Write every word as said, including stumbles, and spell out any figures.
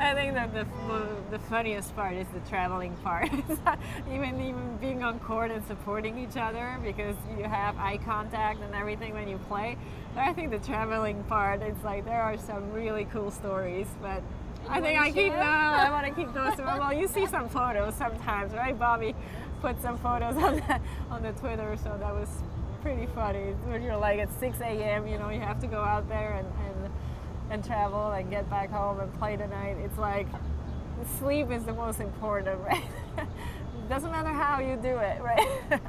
I think that the, the, the funniest part is the traveling part. even even being on court and supporting each other, because you have eye contact and everything when you play. But I think the traveling part, it's like there are some really cool stories, but you I think I share? keep them. I want to keep those. Well, you see some photos sometimes, right? Bobby put some photos on the, on the Twitter, so that was pretty funny. When you're like at six A M, you know, you have to go out there and, and and travel and get back home and play tonight. It's like sleep is the most important, right? It doesn't matter how you do it, right?